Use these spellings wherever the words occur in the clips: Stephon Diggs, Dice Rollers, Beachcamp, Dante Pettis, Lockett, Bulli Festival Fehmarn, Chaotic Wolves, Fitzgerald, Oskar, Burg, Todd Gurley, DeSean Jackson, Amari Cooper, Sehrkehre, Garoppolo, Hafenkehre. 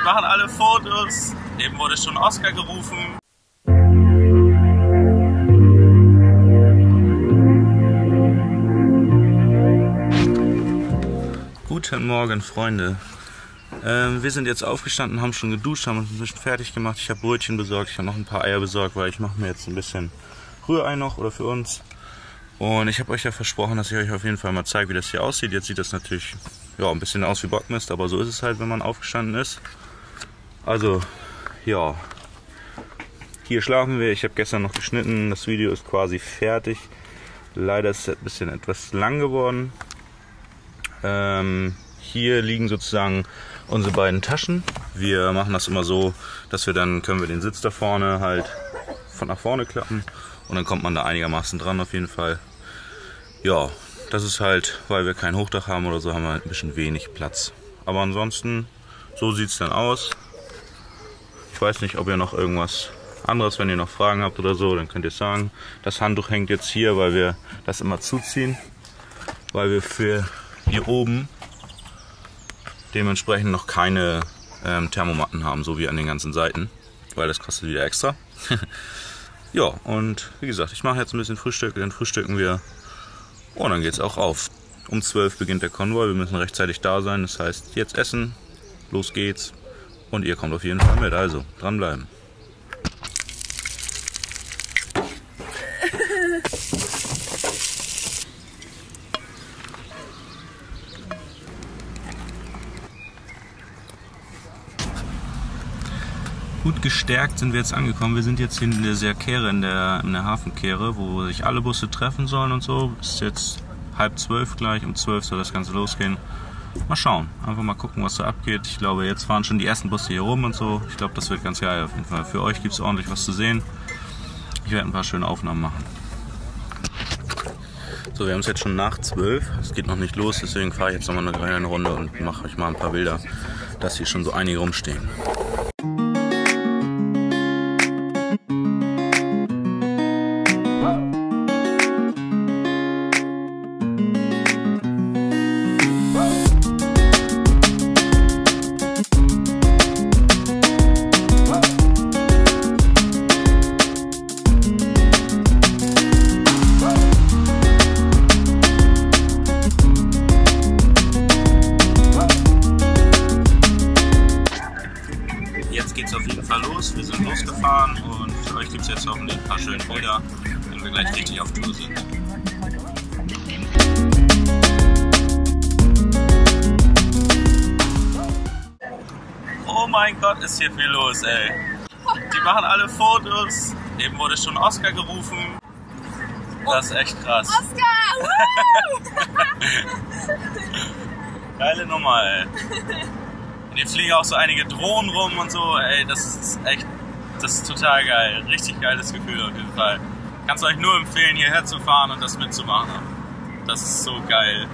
die machen alle Fotos. Eben wurde schon Oskar gerufen. Guten Morgen, Freunde. Wir sind jetzt aufgestanden, haben schon geduscht, haben uns ein bisschen fertig gemacht. Ich habe Brötchen besorgt, ich habe noch ein paar Eier besorgt, weil ich mache mir jetzt ein bisschen Rührei noch oder für uns. Und ich habe euch ja versprochen, dass ich euch auf jeden Fall mal zeige, wie das hier aussieht. Jetzt sieht das natürlich ja, ein bisschen aus wie Bockmist, aber so ist es halt, wenn man aufgestanden ist. Also, ja, hier schlafen wir. Ich habe gestern noch geschnitten, das Video ist quasi fertig. Leider ist es ein bisschen etwas lang geworden. Hier liegen sozusagen unsere beiden Taschen. Wir machen das immer so, dass wir dann können wir den Sitz da vorne halt von nach vorne klappen und dann kommt man da einigermaßen dran auf jeden Fall. Ja, das ist halt, weil wir kein Hochdach haben oder so, haben wir halt ein bisschen wenig Platz. Aber ansonsten, so sieht es dann aus. Ich weiß nicht, ob ihr noch irgendwas anderes, wenn ihr noch Fragen habt oder so, dann könnt ihr es sagen. Das Handtuch hängt jetzt hier, weil wir das immer zuziehen, weil wir für hier oben dementsprechend noch keine Thermomatten haben, so wie an den ganzen Seiten, weil das kostet wieder extra. Ja, und wie gesagt, ich mache jetzt ein bisschen Frühstück, dann frühstücken wir und dann geht's auch auf. Um 12 beginnt der Konvoi, wir müssen rechtzeitig da sein, das heißt jetzt essen, los geht's und ihr kommt auf jeden Fall mit, also dranbleiben. Gut gestärkt sind wir jetzt angekommen. Wir sind jetzt hier in der Sehrkehre, in der Hafenkehre, wo sich alle Busse treffen sollen und so. Ist jetzt 11:30 gleich, um 12 soll das Ganze losgehen. Mal schauen, einfach mal gucken, was da abgeht. Ich glaube, jetzt fahren schon die ersten Busse hier rum und so. Ich glaube, das wird ganz geil auf jeden Fall. Für euch gibt es ordentlich was zu sehen. Ich werde ein paar schöne Aufnahmen machen. So, wir haben es jetzt schon nach 12. Es geht noch nicht los, deswegen fahre ich jetzt nochmal eine kleine Runde und mache euch mal ein paar Bilder, dass hier schon so einige rumstehen. Oder wenn wir gleich richtig auf Tour sind. Oh mein Gott, ist hier viel los, ey. Die machen alle Fotos. Eben wurde schon Oskar gerufen. Das ist echt krass. Oskar! Geile Nummer, ey. Und hier fliegen auch so einige Drohnen rum und so, ey, das ist echt. Das ist total geil, richtig geiles Gefühl auf jeden Fall. Kannst euch nur empfehlen, hierher zu fahren und das mitzumachen. Das ist so geil.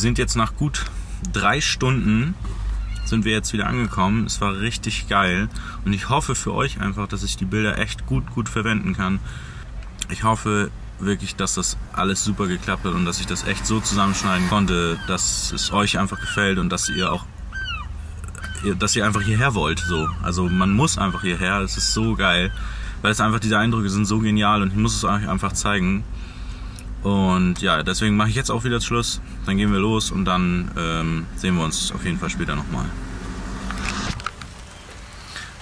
Wir sind jetzt nach gut 3 Stunden sind wir jetzt wieder angekommen. Es war richtig geil und ich hoffe für euch einfach, dass ich die Bilder echt gut verwenden kann. Ich hoffe wirklich, dass das alles super geklappt hat und dass ich das echt so zusammenschneiden konnte, dass es euch einfach gefällt und dass ihr auch, dass ihr einfach hierher wollt. So. Also man muss einfach hierher, es ist so geil, weil es einfach, diese Eindrücke sind so genial und ich muss es euch einfach zeigen. Und ja, deswegen mache ich jetzt auch wieder Schluss, dann gehen wir los und dann sehen wir uns auf jeden Fall später nochmal.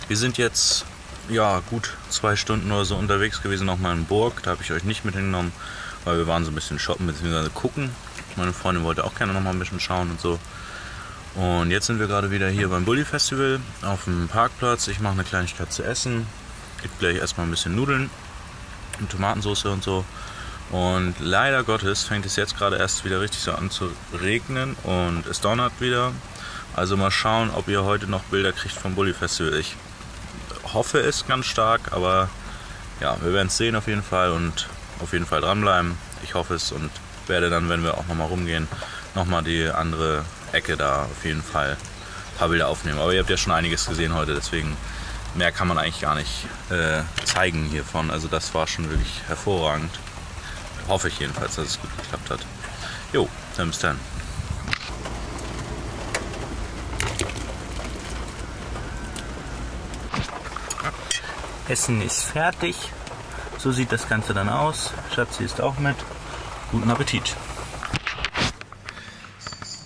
Wir sind jetzt ja gut 2 Stunden oder so unterwegs gewesen, nochmal in Burg, da habe ich euch nicht mit hingenommen, weil wir waren so ein bisschen shoppen bzw. gucken. Meine Freundin wollte auch gerne nochmal ein bisschen schauen und so. Und jetzt sind wir gerade wieder hier beim Bulli Festival auf dem Parkplatz. Ich mache eine Kleinigkeit zu essen, gibt gleich erstmal ein bisschen Nudeln und Tomatensauce und so. Und leider Gottes fängt es jetzt gerade erst wieder richtig so an zu regnen und es donnert wieder. Also mal schauen, ob ihr heute noch Bilder kriegt vom Bulli Festival. Ich hoffe es ganz stark, aber ja, wir werden es sehen auf jeden Fall und auf jeden Fall dranbleiben. Ich hoffe es und werde dann, wenn wir auch nochmal rumgehen, nochmal die andere Ecke da auf jeden Fall ein paar Bilder aufnehmen. Aber ihr habt ja schon einiges gesehen heute, deswegen mehr kann man eigentlich gar nicht zeigen hiervon. Also das war schon wirklich hervorragend. Hoffe ich jedenfalls, dass es gut geklappt hat. Jo, dann bis dann. Essen ist fertig. So sieht das Ganze dann aus. Schatzi ist auch mit. Guten Appetit.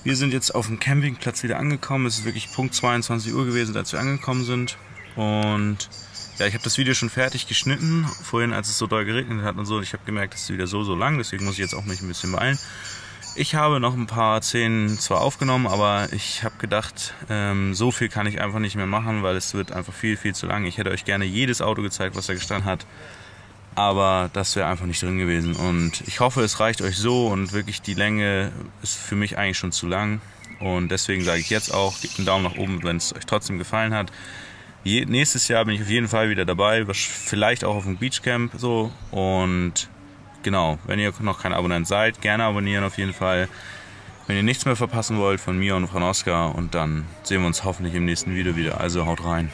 Wir sind jetzt auf dem Campingplatz wieder angekommen. Es ist wirklich Punkt 22 Uhr gewesen, als wir angekommen sind. Und ja, ich habe das Video schon fertig geschnitten, vorhin, als es so doll geregnet hat und so. Ich habe gemerkt, es ist wieder so lang, deswegen muss ich jetzt auch mich ein bisschen beeilen. Ich habe noch ein paar Szenen zwar aufgenommen, aber ich habe gedacht, so viel kann ich einfach nicht mehr machen, weil es wird einfach viel zu lang. Ich hätte euch gerne jedes Auto gezeigt, was da gestanden hat, aber das wäre einfach nicht drin gewesen. Und ich hoffe, es reicht euch so und wirklich die Länge ist für mich eigentlich schon zu lang. Und deswegen sage ich jetzt auch, gebt einen Daumen nach oben, wenn es euch trotzdem gefallen hat. Nächstes Jahr bin ich auf jeden Fall wieder dabei, vielleicht auch auf dem Beachcamp so. Und genau, wenn ihr noch kein Abonnent seid, gerne abonnieren auf jeden Fall, wenn ihr nichts mehr verpassen wollt von mir und von Oskar. Und dann sehen wir uns hoffentlich im nächsten Video wieder. Also haut rein.